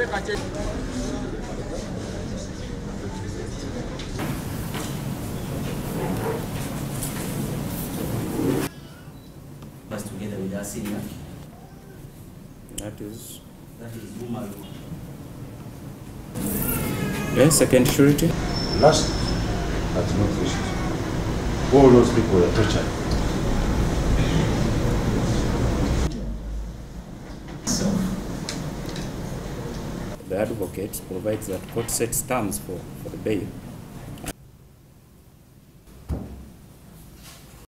Maseka, Chet. Us together with Asinia. That is Bumalu. Yes, second surety. Last but not least, all those people were tortured. So the advocate provides that court sets terms for the bail.